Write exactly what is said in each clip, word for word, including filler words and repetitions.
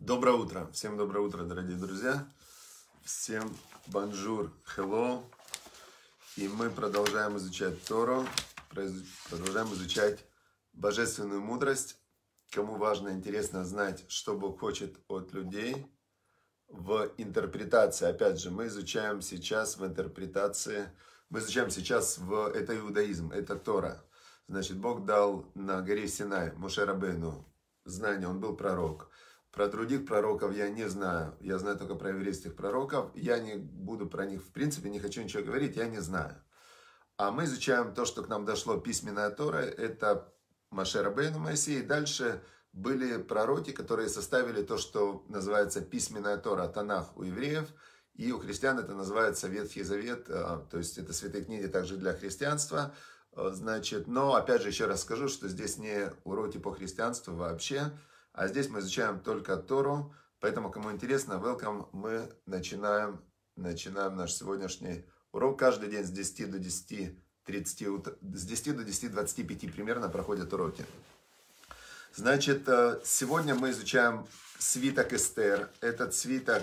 Доброе утро. Всем доброе утро, дорогие друзья. Всем бонжур, hello. И мы продолжаем изучать Тору, продолжаем изучать божественную мудрость. Кому важно и интересно знать, что Бог хочет от людей в интерпретации. Опять же, мы изучаем сейчас в интерпретации, мы изучаем сейчас в это иудаизм, это Тора. Значит, Бог дал на горе Синай Моше Рабейну знание, он был пророк. Про других пророков я не знаю. Я знаю только про еврейских пророков. Я не буду про них, в принципе, не хочу ничего говорить, я не знаю. А мы изучаем то, что к нам дошло, письменная Тора. Это Моше Рабейну, Моисей. И дальше были пророки, которые составили то, что называется письменная Тора, Танах у евреев. И у христиан это называется Ветхий Завет. То есть это святые книги также для христианства. Значит, но опять же еще раз скажу, что здесь не уроки по христианству вообще. А здесь мы изучаем только Тору, поэтому, кому интересно, welcome, мы начинаем, начинаем наш сегодняшний урок. Каждый день с десяти до десяти двадцати пяти примерно проходят уроки. Значит, сегодня мы изучаем свиток Эстер. Этот свиток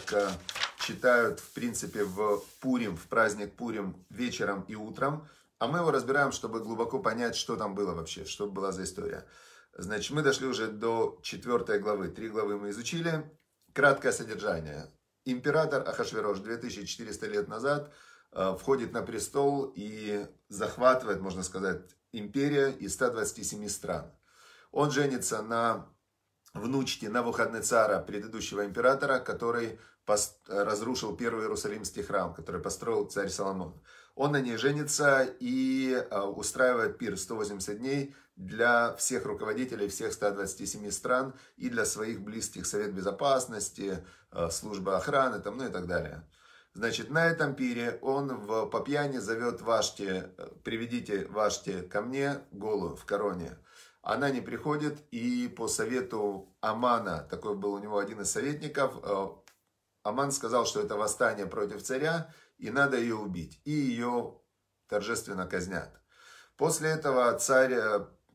читают, в принципе, в Пурим, в праздник Пурим вечером и утром. А мы его разбираем, чтобы глубоко понять, что там было вообще, что была за история. Значит, мы дошли уже до четвёртой главы. Три главы мы изучили. Краткое содержание. Император Ахашверош две тысячи четыреста лет назад входит на престол и захватывает, можно сказать, империю из ста двадцати семи стран. Он женится на внучке Навуходоносора, предыдущего императора, который разрушил первый Иерусалимский храм, который построил царь Соломон. Он на ней женится и устраивает пир сто восемьдесят дней для всех руководителей всех ста двадцати семи стран и для своих близких: Совет Безопасности, служба охраны, там, ну и так далее. Значит, на этом пире он в, по пьяни зовет Вашти: «Приведите Вашти ко мне, голую, в короне». Она не приходит, и по совету Амана, такой был у него один из советников, Аман сказал, что это восстание против царя, и надо ее убить. И ее торжественно казнят. После этого царь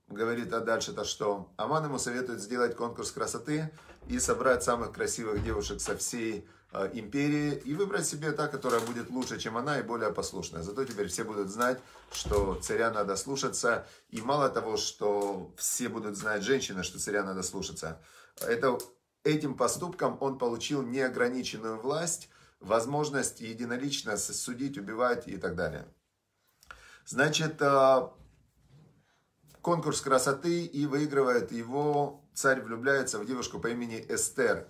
говорит, а дальше-то что? Аман ему советует сделать конкурс красоты и собрать самых красивых девушек со всей империи и выбрать себе та, которая будет лучше, чем она, и более послушная. Зато теперь все будут знать, что царя надо слушаться. И мало того, что все будут знать, женщины, что царя надо слушаться. Это, этим поступком он получил неограниченную власть, возможность единолично судить, убивать и так далее. Значит, конкурс красоты, и выигрывает его. Царь влюбляется в девушку по имени Эстер.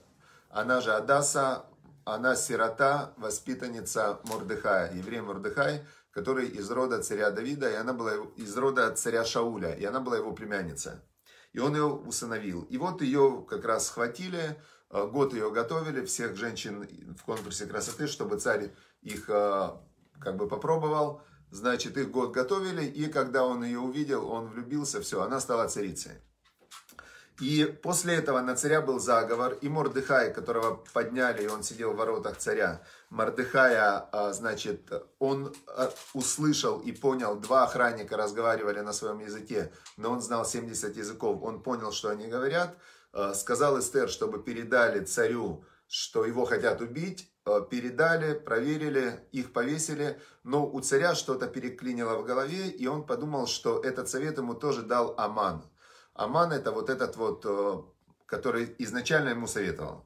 Она же Адаса, она сирота, воспитанница Мордехая, еврей Мордехай, который из рода царя Давида, и она была из рода царя Шауля, и она была его племянница. И он ее усыновил. И вот ее как раз схватили. Год ее готовили, всех женщин в конкурсе красоты, чтобы царь их как бы попробовал. Значит, их год готовили, и когда он ее увидел, он влюбился, все, она стала царицей. И после этого на царя был заговор, и Мордехай, которого подняли, и он сидел в воротах царя, Мордехая, значит, он услышал и понял, два охранника разговаривали на своем языке, но он знал семьдесят языков, он понял, что они говорят. Сказал Эстер, чтобы передали царю, что его хотят убить. Передали, проверили, их повесили. Но у царя что-то переклинило в голове, и он подумал, что этот совет ему тоже дал Аман. Аман — это вот этот вот, который изначально ему советовал.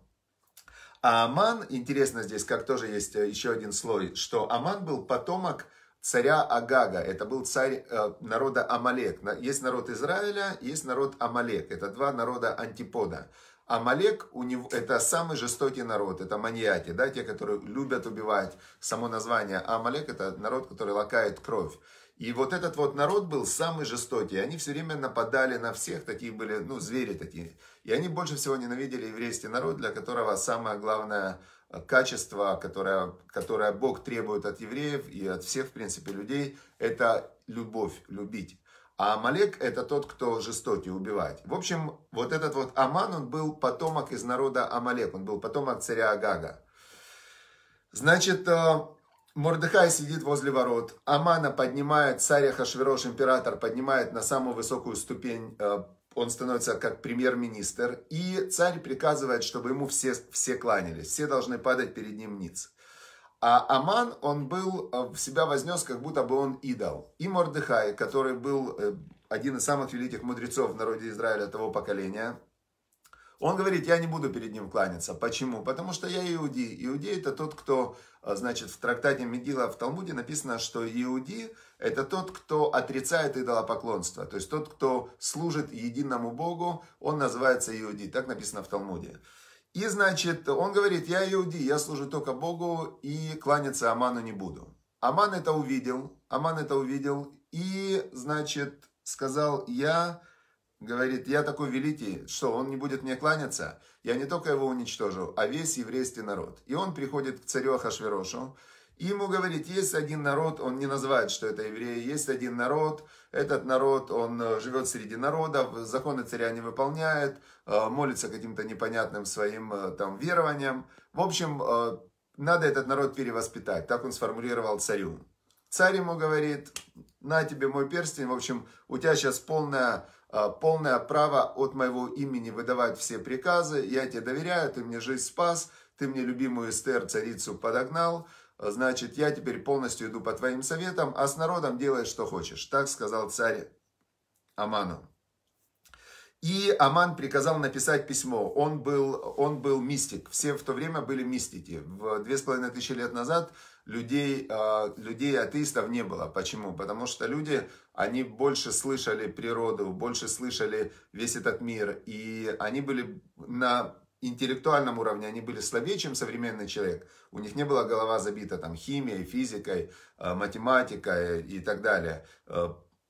А Аман, интересно здесь, как тоже есть еще один слой, что Аман был потомок царя Агага. Это был царь э, народа Амалек. Есть народ Израиля, есть народ Амалек. Это два народа антипода. Амалек, у него, это самый жестокий народ. Это маньяки, да, те, которые любят убивать. Само название Амалек — это народ, который лакает кровь. И вот этот вот народ был самый жестокий. Они все время нападали на всех. Такие были, ну, звери такие. И они больше всего ненавидели еврейский народ, для которого самое главное качество, которое, которое Бог требует от евреев и от всех, в принципе, людей, это любовь, любить. А Амалек — это тот, кто жестокий, убивать. В общем, вот этот вот Аман, он был потомок из народа Амалек, он был потомок царя Агага. Значит, Мордехай сидит возле ворот. Амана поднимает, царь Ахашверош, император, поднимает на самую высокую ступень он становится как премьер-министр, и царь приказывает, чтобы ему все, все кланялись, все должны падать перед ним ниц. А Аман, он был, в себя вознес, как будто бы он идол. И Мордехай, который был один из самых великих мудрецов в народе Израиля того поколения, он говорит, я не буду перед ним кланяться. Почему? Потому что я иудей. Иудей это тот, кто, значит, в трактате Медила в Талмуде написано, что иудей это тот, кто отрицает идолопоклонство. То есть тот, кто служит единому Богу, он называется иудей. Так написано в Талмуде. И, значит, он говорит, я иудей, я служу только Богу и кланяться Аману не буду. Аман это увидел, Аман это увидел и, значит, сказал, я... Говорит, я такой великий, что он не будет мне кланяться, я не только его уничтожу, а весь еврейский народ. И он приходит к царю Ахашверошу, и ему говорит, есть один народ, он не называет, что это евреи, есть один народ, этот народ, он живет среди народов, законы царя не выполняет, молится каким-то непонятным своим там верованиям. В общем, надо этот народ перевоспитать, так он сформулировал царю. Царь ему говорит, на тебе мой перстень, в общем, у тебя сейчас полная... полное право от моего имени выдавать все приказы, я тебе доверяю, ты мне жизнь спас, ты мне любимую Эстер, царицу, подогнал, значит, я теперь полностью иду по твоим советам, а с народом делай, что хочешь. Так сказал царь Аману. И Аман приказал написать письмо, он был, он был мистик, все в то время были мистики, в две с половиной тысячи лет назад людей, людей атеистов не было. Почему? Потому что люди, они больше слышали природу, больше слышали весь этот мир. И они были на интеллектуальном уровне, они были слабее, чем современный человек. У них не была голова забита там химией, физикой, математикой и так далее.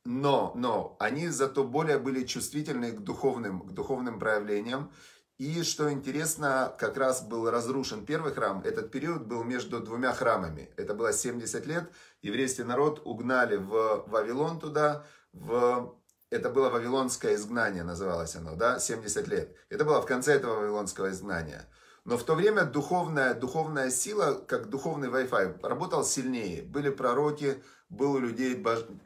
Но, но они зато более были чувствительны к духовным, к духовным проявлениям. И, что интересно, как раз был разрушен первый храм. Этот период был между двумя храмами. Это было семьдесят лет. Еврейский народ угнали в Вавилон туда. В... Это было Вавилонское изгнание, называлось оно, да, семьдесят лет. Это было в конце этого Вавилонского изгнания. Но в то время духовная, духовная сила, как духовный Wi-Fi, работал сильнее. Были пророки, был у людей,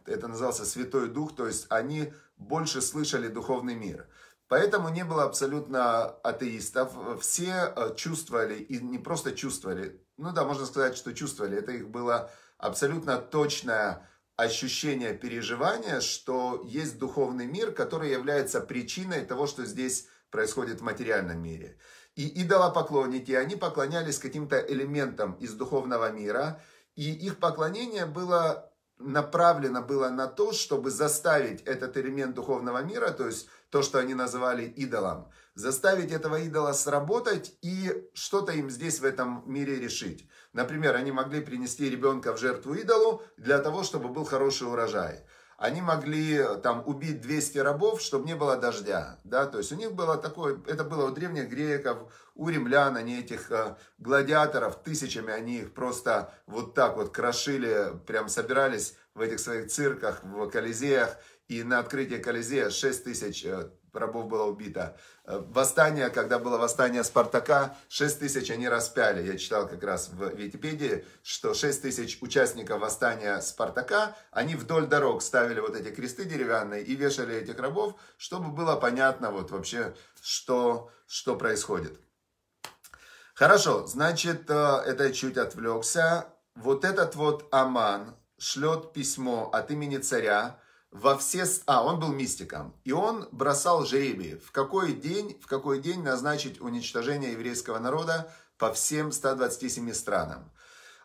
это назывался Святой Дух. То есть они больше слышали духовный мир. Поэтому не было абсолютно атеистов, все чувствовали, и не просто чувствовали, ну да, можно сказать, что чувствовали, это их было абсолютно точное ощущение, переживание, что есть духовный мир, который является причиной того, что здесь происходит в материальном мире. И идолопоклонники, они поклонялись каким-то элементам из духовного мира, и их поклонение было... направлено было на то, чтобы заставить этот элемент духовного мира, то есть то, что они называли идолом, заставить этого идола сработать и что-то им здесь в этом мире решить. Например, они могли принести ребенка в жертву идолу для того, чтобы был хороший урожай. Они могли там убить двести рабов, чтобы не было дождя. Да? То есть у них было такое, это было у древних греков, у римлян, они этих э, гладиаторов тысячами, они их просто вот так вот крошили, прям собирались в этих своих цирках, в Колизеях. И на открытии Колизея шесть тысяч э, рабов было убито. Э, восстание, когда было восстание Спартака, шесть тысяч они распяли. Я читал как раз в Википедии, что шесть тысяч участников восстания Спартака, они вдоль дорог ставили вот эти кресты деревянные и вешали этих рабов, чтобы было понятно вот вообще, что, что происходит. Хорошо, значит, это я чуть отвлекся. Вот этот вот Аман шлет письмо от имени царя во все... А, он был мистиком. И он бросал жребий, в какой день, в какой день назначить уничтожение еврейского народа по всем ста двадцати семи странам.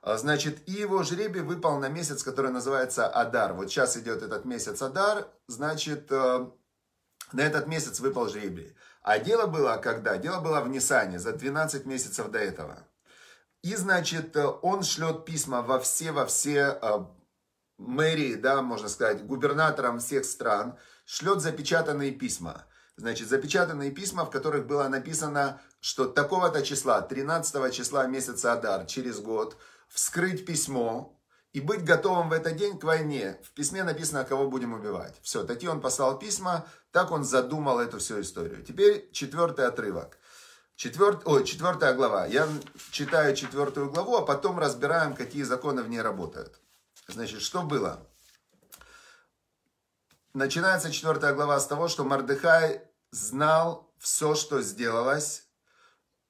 Значит, и его жребий выпал на месяц, который называется Адар. Вот сейчас идет этот месяц Адар, значит, на этот месяц выпал жребий. А дело было когда? Дело было в Нисане, за двенадцать месяцев до этого. И, значит, он шлет письма во все, во все мэрии, да, можно сказать, губернаторам всех стран, шлет запечатанные письма. Значит, запечатанные письма, в которых было написано, что такого-то числа, тринадцатого числа месяца Адар, через год, вскрыть письмо и быть готовым в этот день к войне. В письме написано, кого будем убивать. Все, такие он послал письма, так он задумал эту всю историю. Теперь четвертый отрывок. Четвер... Ой, четвертая глава. Я читаю четвертую главу, а потом разбираем, какие законы в ней работают. Значит, что было? Начинается четвертая глава с того, что Мордехай знал все, что сделалось.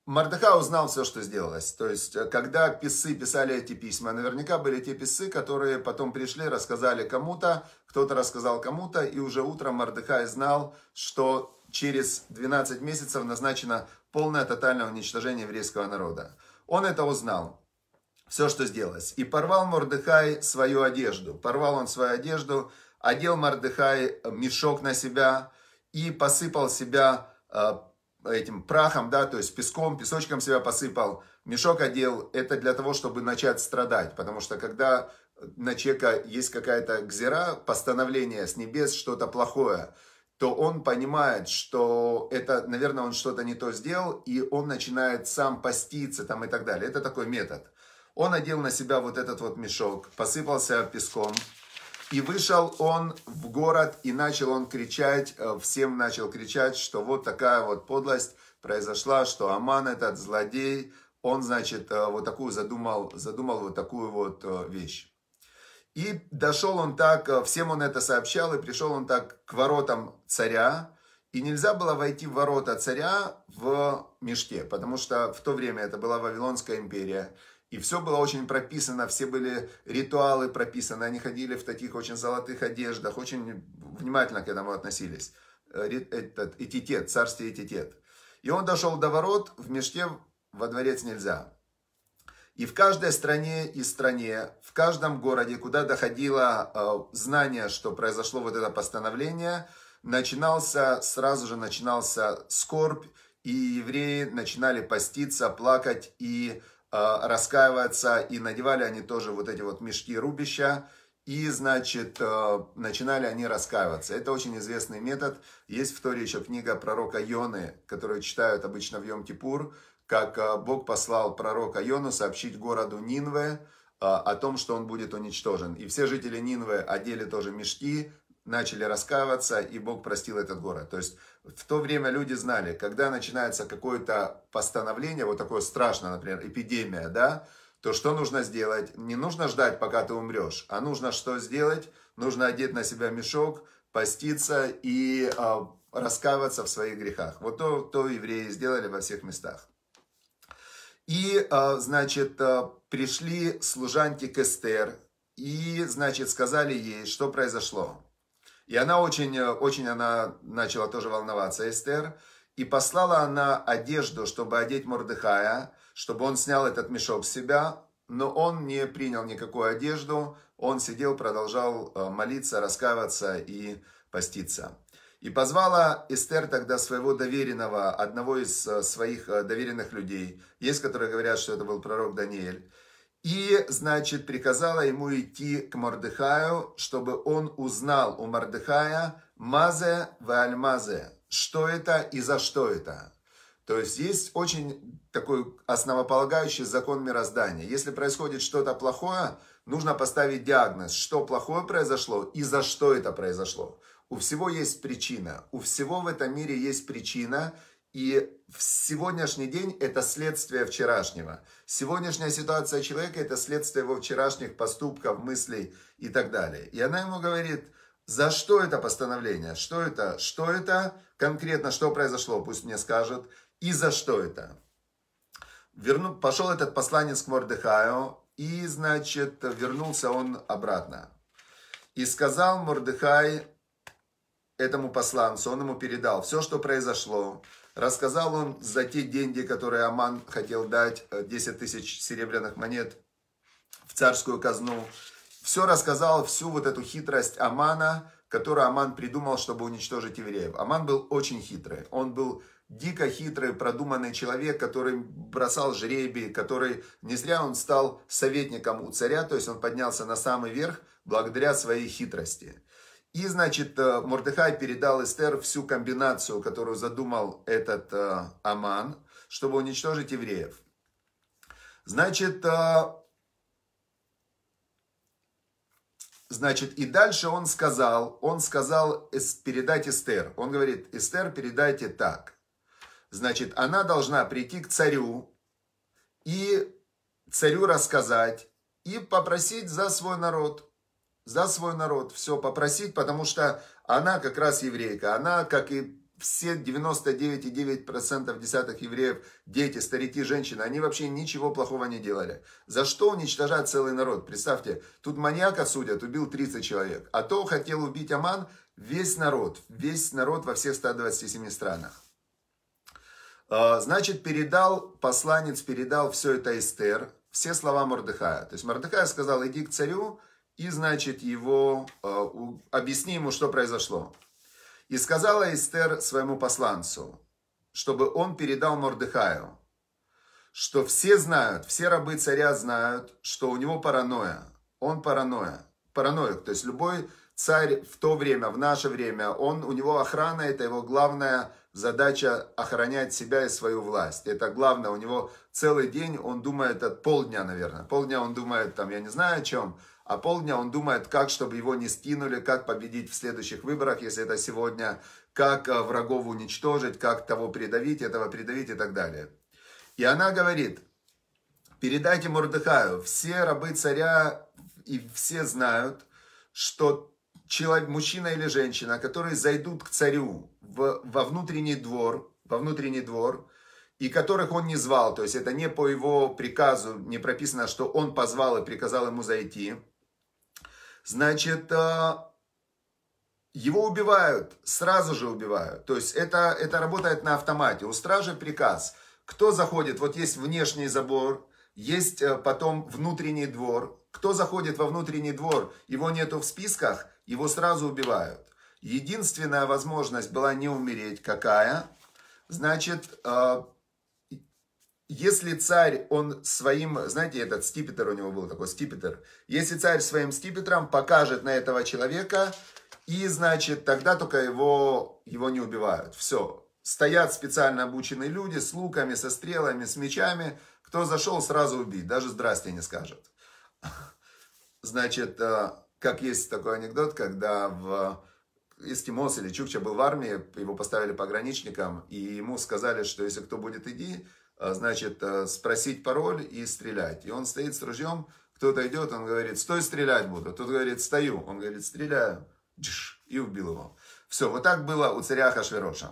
Мордехай узнал все, что сделалось. То есть, когда писцы писали эти письма, наверняка были те писцы, которые потом пришли, рассказали кому-то, кто-то рассказал кому-то, и уже утром Мордехай знал, что через двенадцать месяцев назначено полное тотальное уничтожение еврейского народа. Он это узнал. Все, что сделалось. И порвал Мордехай свою одежду. Порвал он свою одежду, одел Мордехай мешок на себя и посыпал себя э, этим прахом, да, то есть песком, песочком себя посыпал. Мешок одел, это для того, чтобы начать страдать. Потому что когда на человека есть какая-то гзира, постановление с небес, что-то плохое, то он понимает, что это, наверное, он что-то не то сделал, и он начинает сам поститься там и так далее. Это такой метод. Он одел на себя вот этот вот мешок, посыпался песком, и вышел он в город, и начал он кричать, всем начал кричать, что вот такая вот подлость произошла, что Аман этот злодей, он, значит, вот такую задумал, задумал вот такую вот вещь. И дошел он так, всем он это сообщал, и пришел он так к воротам царя, и нельзя было войти в ворота царя в мешке, потому что в то время это была Вавилонская империя. И все было очень прописано, все были ритуалы прописаны, они ходили в таких очень золотых одеждах, очень внимательно к этому относились. Этот этикет, царский этикет. И он дошел до ворот, в мешке во дворец нельзя. И в каждой стране и стране, в каждом городе, куда доходило знание, что произошло вот это постановление, начинался, сразу же начинался скорбь, и евреи начинали поститься, плакать и раскаиваться, и надевали они тоже вот эти вот мешки рубища, и, значит, начинали они раскаиваться. Это очень известный метод. Есть в Торе еще книга пророка Йоны, которую читают обычно в Йом-Типур, как Бог послал пророка Йону сообщить городу Нинве о том, что он будет уничтожен. И все жители Нинве одели тоже мешки, начали раскаиваться, и Бог простил этот город. То есть в то время люди знали, когда начинается какое-то постановление, вот такое страшное, например, эпидемия, да, то что нужно сделать? Не нужно ждать, пока ты умрешь, а нужно что сделать? Нужно одеть на себя мешок, поститься и э, раскаиваться в своих грехах. Вот то, то евреи сделали во всех местах. И, э, значит, э, пришли служанки к Эстер и, значит, сказали ей, что произошло. И она очень, очень она начала тоже волноваться, Эстер. И послала она одежду, чтобы одеть Мордехая, чтобы он снял этот мешок с себя. Но он не принял никакую одежду. Он сидел, продолжал молиться, раскаиваться и поститься. И позвала Эстер тогда своего доверенного, одного из своих доверенных людей. Есть, которые говорят, что это был пророк Даниил. И, значит, приказала ему идти к Мордехаю, чтобы он узнал у Мордехая мазе вальмазе, что это и за что это. То есть есть очень такой основополагающий закон мироздания. Если происходит что-то плохое, нужно поставить диагноз, что плохое произошло и за что это произошло. У всего есть причина, у всего в этом мире есть причина. И сегодняшний день – это следствие вчерашнего. Сегодняшняя ситуация человека – это следствие его вчерашних поступков, мыслей и так далее. И она ему говорит, за что это постановление, что это, что это, конкретно что произошло, пусть мне скажут, и за что это. Верну, пошел этот посланец к Мордехаю, и, значит, вернулся он обратно. И сказал Мордехай этому посланцу, он ему передал все, что произошло. Рассказал он за те деньги, которые Аман хотел дать, десять тысяч серебряных монет в царскую казну. Все рассказал, всю вот эту хитрость Амана, которую Аман придумал, чтобы уничтожить евреев. Аман был очень хитрый. Он был дико хитрый, продуманный человек, который бросал жребий, который не зря он стал советником у царя, то есть он поднялся на самый верх благодаря своей хитрости. И, значит, Мордехай передал Эстер всю комбинацию, которую задумал этот э, Аман, чтобы уничтожить евреев. Значит, э, значит, и дальше он сказал, он сказал передать Эстер. Он говорит, Эстер, передайте так. Значит, она должна прийти к царю и царю рассказать и попросить за свой народ. За свой народ все попросить, потому что она как раз еврейка. Она, как и все девяносто девять целых девять десятых процента десятых евреев, дети, старики, женщины, они вообще ничего плохого не делали. За что уничтожать целый народ? Представьте, тут маньяка судят, убил тридцать человек, а то хотел убить Аман весь народ, весь народ во всех ста двадцати семи странах. Значит, передал, посланец передал все это Эстер, все слова Мордехая. То есть Мордехай сказал: иди к царю и, значит, его, объясни ему, что произошло. И сказала Эстер своему посланцу, чтобы он передал Мордехаю, что все знают, все рабы царя знают, что у него паранойя. Он паранойя, параноик. То есть любой царь в то время, в наше время, он, у него охрана, это его главная задача — охранять себя и свою власть. Это главное, у него целый день он думает, от полдня, наверное. Полдня он думает, там, я не знаю о чем, а полдня он думает, как, чтобы его не скинули, как победить в следующих выборах, если это сегодня, как врагов уничтожить, как того придавить, этого придавить и так далее. И она говорит: передайте Мордехаю, все рабы царя и все знают, что человек, мужчина или женщина, которые зайдут к царю в, во внутренний двор, во внутренний двор, и которых он не звал, то есть это не по его приказу, не прописано, что он позвал и приказал ему зайти, значит, его убивают, сразу же убивают. То есть это, это работает на автомате. У стражи приказ. Кто заходит, вот есть внешний забор, есть потом внутренний двор. Кто заходит во внутренний двор, его нету в списках, его сразу убивают. Единственная возможность была не умереть какая? Значит, если царь, он своим, знаете, этот стипетр у него был такой, стипетр. Если царь своим стипетром покажет на этого человека, и, значит, тогда только его, его не убивают. Все. Стоят специально обученные люди с луками, со стрелами, с мечами. Кто зашел, сразу убить. Даже здрасте не скажет. Значит, как есть такой анекдот, когда в... эскимос или чукча был в армии, его поставили пограничником, и ему сказали, что если кто будет идти, значит, спросить пароль и стрелять. И он стоит с ружьем, кто-то идет, он говорит: стой, стрелять буду. Тот говорит: стою. Он говорит: стреляю. И убил его. Все, вот так было у царя Ахашвероша.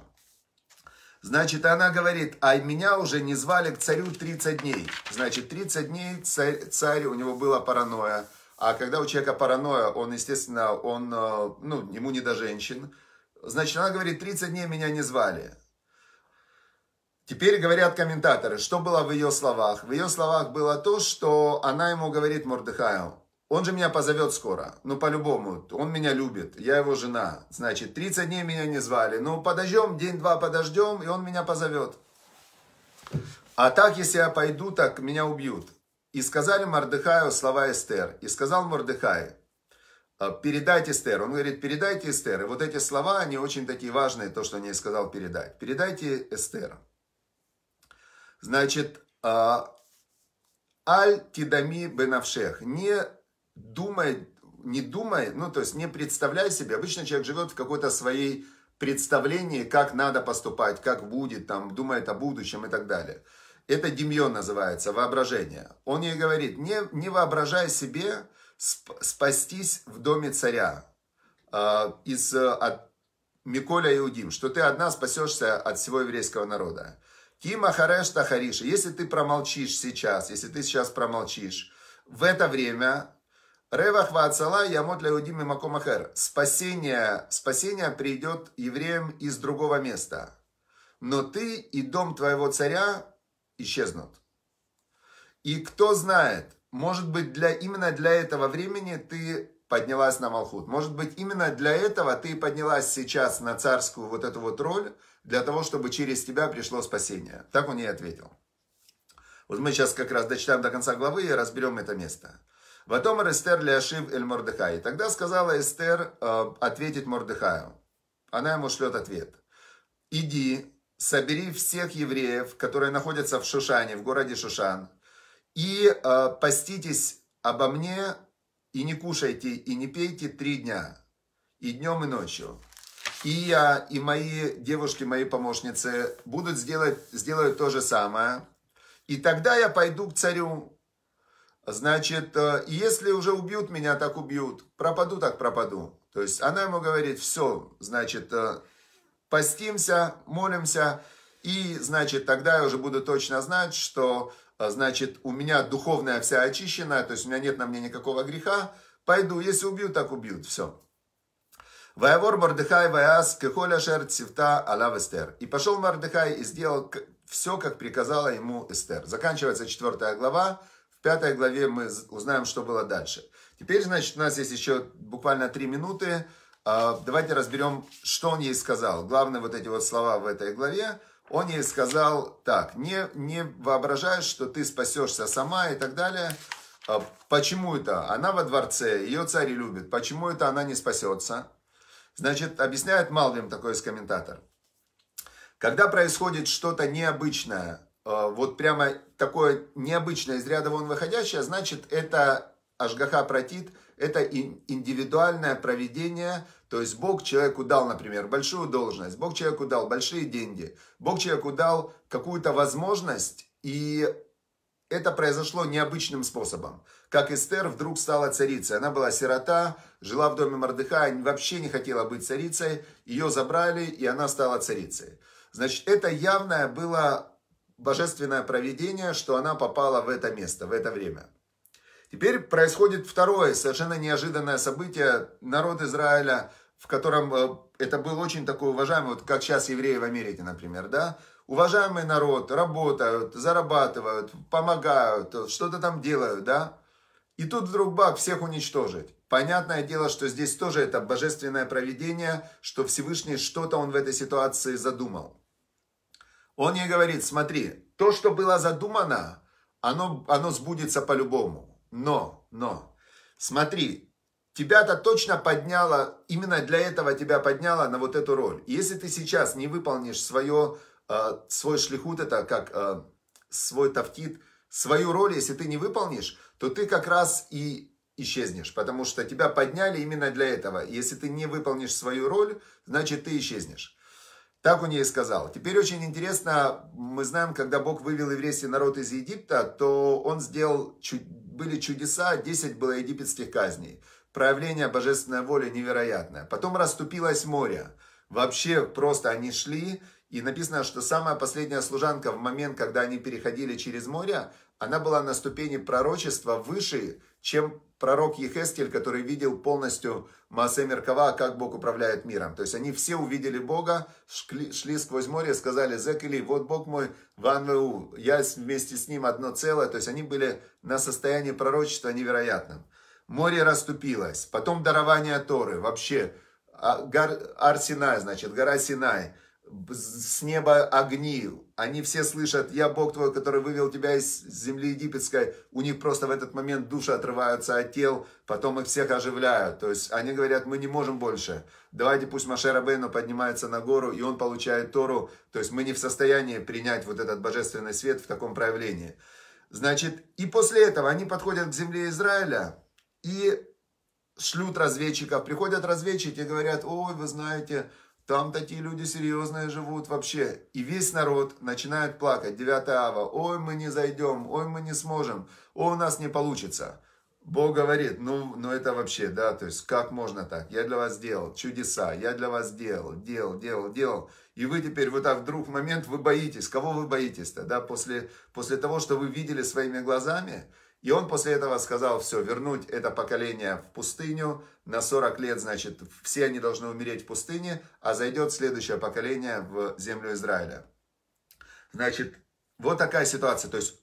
Значит, она говорит: а меня уже не звали к царю тридцать дней. Значит, тридцать дней царь, царь у него была паранойя. А когда у человека паранойя, он, естественно, он, ну, ему не до женщин. Значит, она говорит: тридцать дней меня не звали. Теперь говорят комментаторы, что было в ее словах. В ее словах было то, что она ему говорит, Мордехаю: он же меня позовет скоро, ну, по-любому, он меня любит, я его жена. Значит, тридцать дней меня не звали, ну, подождем, день-два подождем, и он меня позовет. А так, если я пойду, так меня убьют. И сказали Мордехаю слова Эстер. И сказал Мордехай: передайте Эстер. Он говорит: передайте Эстер. И вот эти слова, они очень такие важные, то, что он ей сказал передать. Передайте Эстер. Значит, аль тидами бенавшех. Не думай, не думай, ну, то есть не представляй себе. Обычно человек живет в какой-то своей представлении, как надо поступать, как будет, там, думает о будущем и так далее. Это демьон называется, воображение. Он ей говорит: не, не воображай себе сп спастись в доме царя э, из, от Миколя Иудим, что ты одна спасешься от всего еврейского народа. Кима хареш тахариша. Если ты промолчишь сейчас, если ты сейчас промолчишь, в это время ревах ваацала ямот леудим и макомахер. Спасение, спасение придет евреям из другого места. Но ты и дом твоего царя исчезнут. И кто знает, может быть, для, именно для этого времени ты поднялась на Малхут. Может быть, именно для этого ты поднялась сейчас на царскую вот эту вот роль, для того, чтобы через тебя пришло спасение. Так он ей ответил. Вот мы сейчас как раз дочитаем до конца главы и разберем это место. «Ватомар Эстер ляшив эль Мордехай». Тогда сказала Эстер э, ответить Мордехаю. Она ему шлет ответ. «Иди, собери всех евреев, которые находятся в Шушане, в городе Шушан, и э, поститесь обо мне, и не кушайте, и не пейте три дня, и днем, и ночью. И я, и мои девушки, мои помощницы будут сделать, сделают то же самое. И тогда я пойду к царю. Значит, э, если уже убьют меня, так убьют. Пропаду, так пропаду». То есть она ему говорит: все, значит... Э, постимся, молимся, и, значит, тогда я уже буду точно знать, что, значит, у меня духовная вся очищена, то есть у меня нет на мне никакого греха, пойду, если убьют, так убьют, все. «Ваевор Мордехай ваяс кехоля шер цивта алав Эстер». И пошел Мордехай и сделал все, как приказала ему Эстер. Заканчивается четвертая глава. В пятой главе мы узнаем, что было дальше. Теперь, значит, у нас есть еще буквально три минуты. Давайте разберем, что он ей сказал. Главное, вот эти вот слова в этой главе. Он ей сказал так: не, не воображаешь, что ты спасешься сама и так далее. Почему это? Она во дворце, ее царь любит. Почему это она не спасется? Значит, объясняет Малвим, такой из комментатор. Когда происходит что-то необычное, вот прямо такое необычное, из ряда вон выходящее, значит, это Ашгаха протит, это индивидуальное провидение. То есть Бог человеку дал, например, большую должность, Бог человеку дал большие деньги, Бог человеку дал какую-то возможность, и это произошло необычным способом. Как Эстер вдруг стала царицей. Она была сирота, жила в доме Мордехая, вообще не хотела быть царицей. Ее забрали, и она стала царицей. Значит, это явное было божественное провидение, что она попала в это место, в это время. Теперь происходит второе, совершенно неожиданное событие. Народ Израиля, в котором это был очень такой уважаемый, вот как сейчас евреи в Америке, например, да, уважаемый народ, работают, зарабатывают, помогают, что-то там делают, да? И тут вдруг бах, всех уничтожить. Понятное дело, что здесь тоже это божественное провидение, что Всевышний что-то он в этой ситуации задумал. Он ей говорит: смотри, то, что было задумано, оно, оно сбудется по-любому. Но, но, смотри, тебя-то точно подняло, именно для этого тебя подняло на вот эту роль. Если ты сейчас не выполнишь свое... свой шлихут, это как свой тавтит, свою роль, если ты не выполнишь, то ты как раз и исчезнешь, потому что тебя подняли именно для этого. Если ты не выполнишь свою роль, значит ты исчезнешь. Так он ей сказал. Теперь очень интересно, мы знаем, когда Бог вывел еврейский народ из Египта, то он сделал, были чудеса, десять было египетских казней. Проявление божественной воли невероятное. Потом расступилось море. Вообще просто они шли, и написано, что самая последняя служанка в момент, когда они переходили через море, она была на ступени пророчества выше, чем пророк Ехезкель, который видел полностью Маасе Меркава, как Бог управляет миром. То есть они все увидели Бога, шли, шли сквозь море, сказали: «Зекели, вот Бог мой, ван вэу, я вместе с ним одно целое». То есть они были на состоянии пророчества невероятном. Море расступилось, потом дарование Торы, вообще Ар-Синай, значит, гора Синай. С неба огни, они все слышат: я Бог твой, который вывел тебя из земли египетской. У них просто в этот момент души отрываются от тел, потом их всех оживляют. То есть они говорят: мы не можем больше, давайте пусть Моше Рабейну поднимается на гору, и он получает Тору. То есть мы не в состоянии принять вот этот божественный свет в таком проявлении. Значит, и после этого они подходят к земле Израиля и шлют разведчиков, приходят разведчики и говорят: ой, вы знаете, там такие люди серьезные живут вообще. И весь народ начинает плакать. девятое ава. Ой, мы не зайдем. Ой, мы не сможем. Ой, у нас не получится. Бог говорит: ну, ну это вообще, да, то есть как можно так? Я для вас делал чудеса. Я для вас делал, делал, делал, делал. И вы теперь вот так вдруг в момент вы боитесь. Кого вы боитесь-то, да? После, после того, что вы видели своими глазами. И он после этого сказал: все, вернуть это поколение в пустыню, на сорок лет, значит, все они должны умереть в пустыне, а зайдет следующее поколение в землю Израиля. Значит, вот такая ситуация. То есть,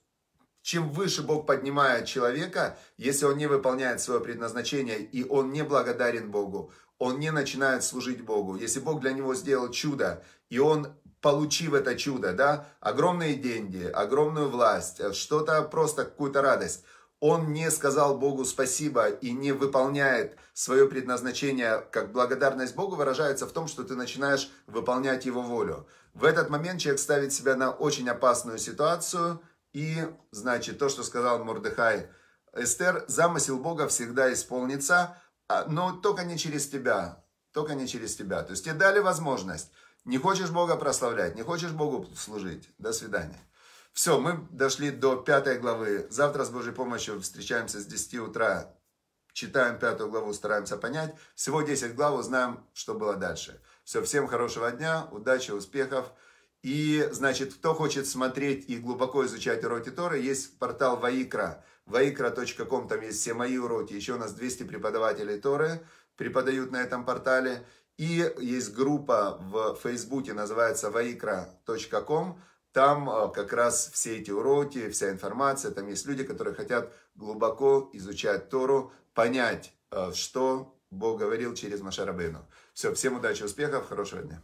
чем выше Бог поднимает человека, если он не выполняет свое предназначение, и он не благодарен Богу, он не начинает служить Богу. Если Бог для него сделал чудо, и он, получив это чудо, да, огромные деньги, огромную власть, что-то просто, какую-то радость, он не сказал Богу спасибо и не выполняет свое предназначение, как благодарность Богу выражается в том, что ты начинаешь выполнять его волю. В этот момент человек ставит себя на очень опасную ситуацию, и, значит, то, что сказал Мордехай Эстер: замысел Бога всегда исполнится, но только не через тебя, только не через тебя. То есть тебе дали возможность. Не хочешь Бога прославлять, не хочешь Богу служить. До свидания. Все, мы дошли до пятой главы. Завтра с Божьей помощью встречаемся с десяти утра. Читаем пятую главу, стараемся понять. Всего десять глав, узнаем, что было дальше. Все, всем хорошего дня, удачи, успехов. И, значит, кто хочет смотреть и глубоко изучать уроки Торы, есть портал Ваикра. ваикра точка ком, там есть все мои уроки. Еще у нас двести преподавателей Торы преподают на этом портале. И есть группа в Фейсбуке, называется ваикра точка ком. Там как раз все эти уроки, вся информация. Там есть люди, которые хотят глубоко изучать Тору, понять, что Бог говорил через Моше Рабейну. Все, всем удачи, успехов, хорошего дня.